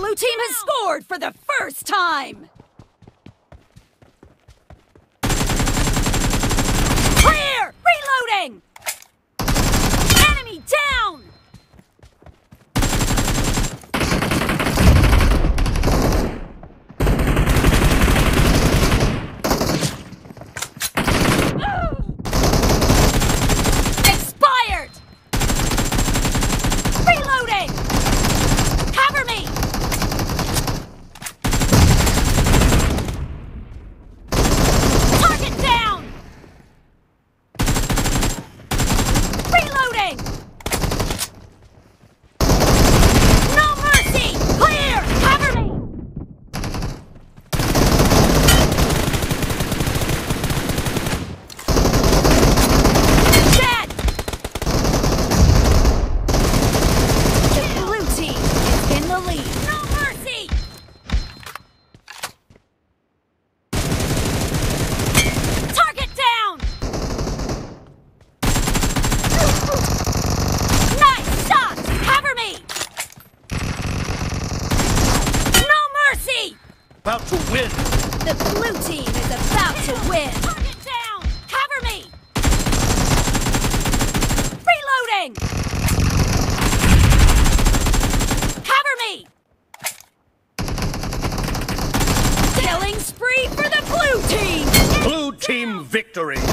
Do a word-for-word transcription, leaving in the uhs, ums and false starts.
Blue team has scored for the first time! Clear! Reloading! Enemy down! About to win. The blue team is about to win. Target down! Cover me! Reloading! Cover me! Killing spree for the blue team! Blue team victory!